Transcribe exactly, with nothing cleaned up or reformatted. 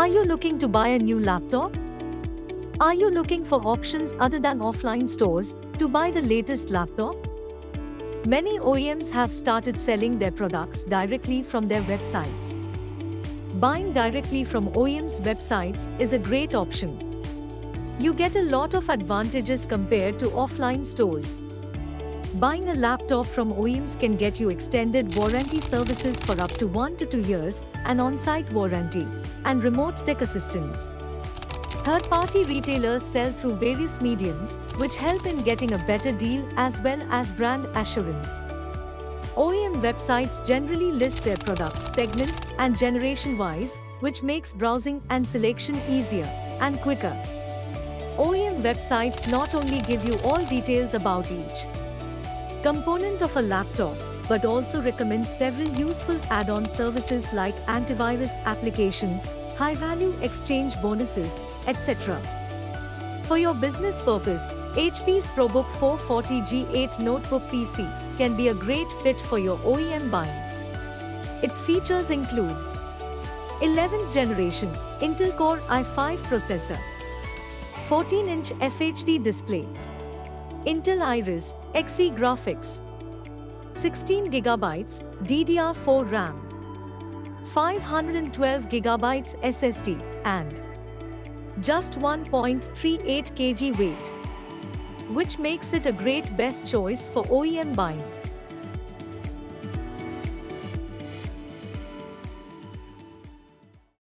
Are you looking to buy a new laptop? Are you looking for options other than offline stores to buy the latest laptop? Many O E Ms have started selling their products directly from their websites. Buying directly from O E Ms' websites is a great option. You get a lot of advantages compared to offline stores. Buying a laptop from O E Ms can get you extended warranty services for up to one to two years, an on-site warranty, and remote tech assistance. Third-party retailers sell through various mediums, which help in getting a better deal as well as brand assurance. O E M websites generally list their products segment and generation-wise, which makes browsing and selection easier and quicker. O E M websites not only give you all details about each component of a laptop, but also recommend several useful add-on services like antivirus applications, high-value exchange bonuses, et cetera. For your business purpose, H P's ProBook four forty G eight notebook P C can be a great fit for your O E M buying. Its features include eleventh generation Intel Core i five processor, fourteen inch F H D display, Intel Iris Xe Graphics, sixteen gigabyte D D R four RAM, five hundred twelve gigabyte S S D, and just one point three eight kilograms weight, which makes it a great best choice for O E M buying.